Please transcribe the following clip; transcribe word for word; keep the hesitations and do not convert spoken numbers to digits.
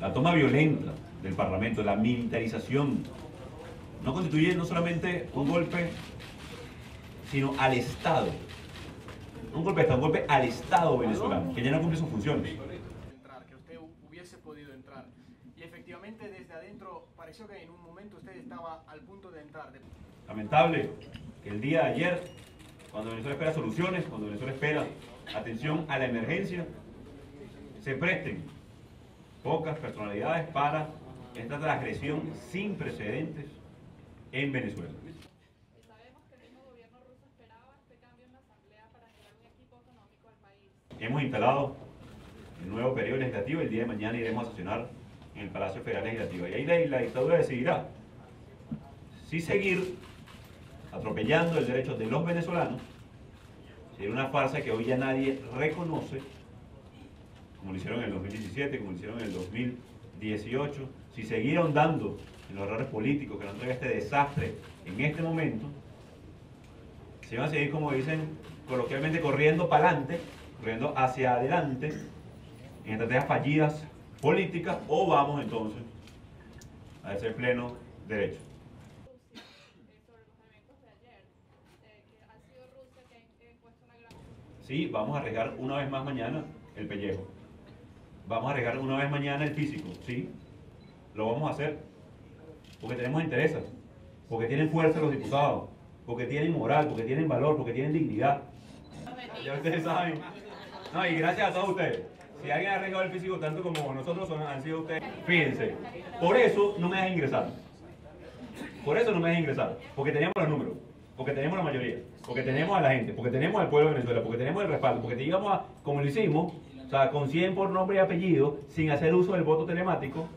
La toma violenta del Parlamento, la militarización, no constituye no solamente un golpe, sino al Estado. Un golpe de Estado, un golpe al Estado venezolano, que ya no cumple sus funciones. Que usted hubiese podido entrar. Y efectivamente desde adentro pareció que en un momento usted estaba al punto de entrar. Lamentable que el día de ayer, cuando Venezuela espera soluciones, cuando Venezuela espera atención a la emergencia, se presten pocas personalidades para esta transgresión sin precedentes en Venezuela. Sabemos que el mismo gobierno ruso esperaba este cambio en la Asamblea para crear un equipo económico al país. Hemos instalado el nuevo periodo legislativo, el día de mañana iremos a sesionar en el Palacio Federal Legislativo. Y ahí la, la dictadura decidirá si seguir atropellando el derecho de los venezolanos, si una farsa que hoy ya nadie reconoce, como lo hicieron en el dos mil diecisiete, como lo hicieron en el dos mil dieciocho, si siguieron dando en los errores políticos que nos entrega este desastre en este momento, se van a seguir, como dicen coloquialmente, corriendo para adelante, corriendo hacia adelante, en estrategias fallidas políticas, o vamos entonces a ese pleno derecho. Sí, vamos a arriesgar una vez más mañana el pellejo. Vamos a arriesgar una vez mañana el físico, sí. Lo vamos a hacer. Porque tenemos intereses. Porque tienen fuerza los diputados. Porque tienen moral, porque tienen valor, porque tienen dignidad. Ya ustedes saben. No, y gracias a todos ustedes. Si alguien ha arriesgado el físico tanto como nosotros son, han sido ustedes. Fíjense. Por eso no me dejan ingresar. Por eso no me dejan ingresar. Porque teníamos los números. Porque tenemos la mayoría, porque tenemos a la gente, porque tenemos al pueblo de Venezuela, porque tenemos el respaldo, porque llegamos a, como lo hicimos, o sea, con cien por nombre y apellido, sin hacer uso del voto telemático.